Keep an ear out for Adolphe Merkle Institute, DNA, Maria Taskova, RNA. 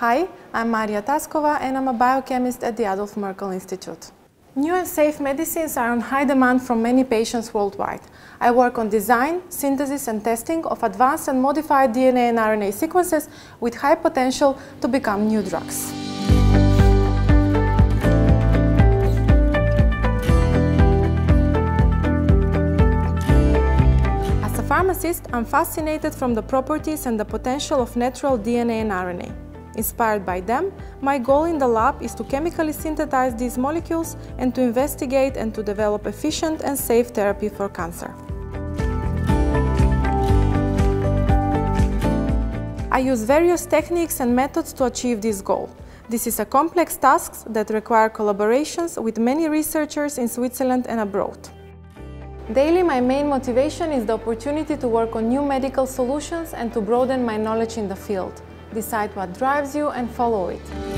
Hi, I'm Maria Taskova and I'm a biochemist at the Adolphe Merkle Institute. New and safe medicines are on high demand from many patients worldwide. I work on design, synthesis and testing of advanced and modified DNA and RNA sequences with high potential to become new drugs. As a pharmacist, I'm fascinated from the properties and the potential of natural DNA and RNA. Inspired by them, my goal in the lab is to chemically synthesize these molecules and to investigate and to develop efficient and safe therapy for cancer. I use various techniques and methods to achieve this goal. This is a complex task that requires collaborations with many researchers in Switzerland and abroad. Daily, my main motivation is the opportunity to work on new medical solutions and to broaden my knowledge in the field. Decide what drives you and follow it.